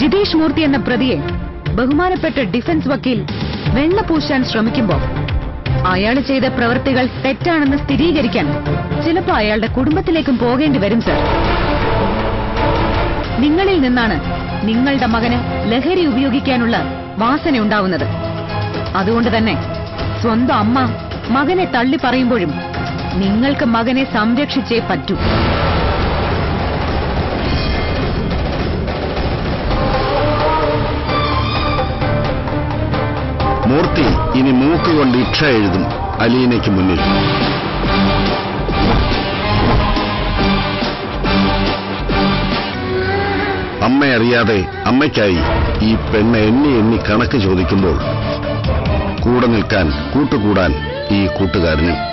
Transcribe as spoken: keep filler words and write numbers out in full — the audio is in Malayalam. ജിതേഷ് മൂർത്തി എന്ന പ്രതിയെ ബഹുമാനപ്പെട്ട ഡിഫൻസ് വക്കീൽ വെള്ളപൂശാൻ ശ്രമിക്കുമ്പോൾ അയാൾ ചെയ്ത പ്രവൃത്തികൾ തെറ്റാണെന്ന് സ്ഥിരീകരിക്കാൻ ചിലപ്പോൾ അയാളുടെ കുടുംബത്തിലേക്കും പോകേണ്ടി വരും സർ. നിങ്ങളിൽ നിന്നാണ് നിങ്ങളുടെ മകന് ലഹരി ഉപയോഗിക്കാനുള്ള വാസനയുണ്ടാവുന്നത്. അതുകൊണ്ട് തന്നെ സ്വന്തം അമ്മ മകനെ തള്ളി പറയുമ്പോഴും നിങ്ങൾക്ക് മകനെ സംരക്ഷിച്ചേ പറ്റൂ. മൂർത്തി ഇനി മൂക്കുകൊണ്ട് ഇക്ഷ എഴുതും അലീനയ്ക്ക് മുന്നിൽ. അമ്മയറിയാതെ അമ്മയ്ക്കായി ഈ പെണ്ണ് എണ്ണി എണ്ണി കണക്ക് ചോദിക്കുമ്പോൾ കൂടെ നിൽക്കാൻ കൂട്ടുകൂടാൻ ഈ കൂട്ടുകാരനും